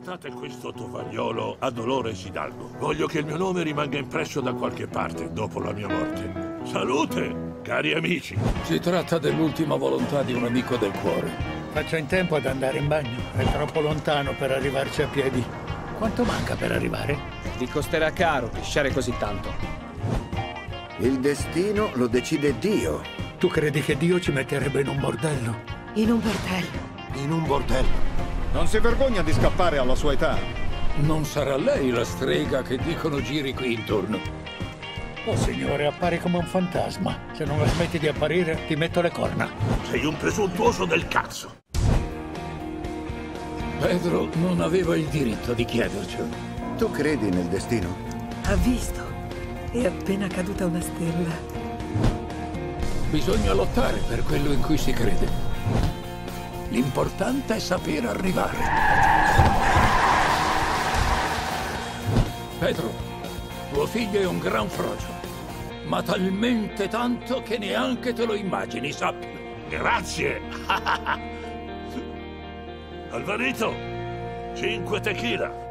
Portate questo tovagliolo a Dolores Hidalgo. Voglio che il mio nome rimanga impresso da qualche parte dopo la mia morte. Salute, cari amici! Si tratta dell'ultima volontà di un amico del cuore. Faccio in tempo ad andare in bagno. È troppo lontano per arrivarci a piedi. Quanto manca per arrivare? Vi costerà caro pesciare così tanto. Il destino lo decide Dio. Tu credi che Dio ci metterebbe in un bordello? In un bordello? In un bordello. Non si vergogna di scappare alla sua età. Non sarà lei la strega che dicono giri qui intorno? Oh signore, appari come un fantasma. Se non la smetti di apparire, ti metto le corna. Sei un presuntuoso del cazzo. Pedro non aveva il diritto di chiedercelo. Tu credi nel destino? Ha visto. È appena caduta una stella. Bisogna lottare per quello in cui si crede. L'importante è saper arrivare. Pedro, tuo figlio è un gran frocio, ma talmente tanto che neanche te lo immagini, sappi. Grazie! Alvarito, 5 tequila.